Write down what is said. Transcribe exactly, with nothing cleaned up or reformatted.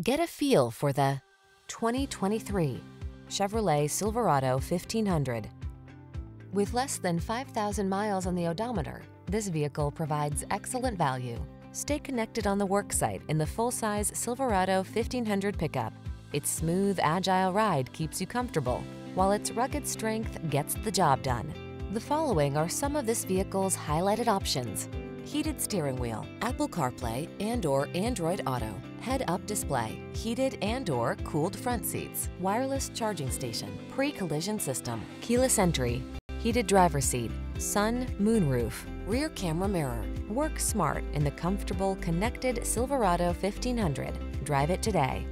Get a feel for the twenty twenty-three Chevrolet Silverado fifteen hundred. With less than five thousand miles on the odometer, this vehicle provides excellent value. Stay connected on the worksite in the full-size Silverado fifteen hundred pickup. Its smooth, agile ride keeps you comfortable, while its rugged strength gets the job done. The following are some of this vehicle's highlighted options: heated steering wheel, Apple CarPlay and or Android Auto, head-up display, heated and or cooled front seats, wireless charging station, pre-collision system, keyless entry, heated driver's seat, sun, moonroof, rear camera mirror. Work smart in the comfortable, connected Silverado fifteen hundred. Drive it today.